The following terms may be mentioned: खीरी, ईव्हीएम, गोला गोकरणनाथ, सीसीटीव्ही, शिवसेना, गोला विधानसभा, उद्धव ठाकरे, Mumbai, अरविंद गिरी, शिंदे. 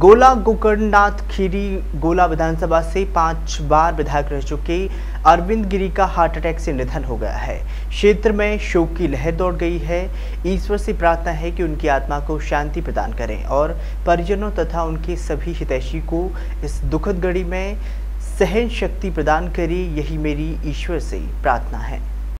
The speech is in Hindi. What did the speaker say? गोला गोकरणनाथ खीरी गोला विधानसभा से 5 बार विधायक रह चुके अरविंद गिरी का हार्ट अटैक से निधन हो गया है। क्षेत्र में शोक की लहर दौड़ गई है। ईश्वर से प्रार्थना है कि उनकी आत्मा को शांति प्रदान करें और परिजनों तथा उनके सभी हितैषी को इस दुखद घड़ी में सहन शक्ति प्रदान करें, यही मेरी ईश्वर से प्रार्थना है।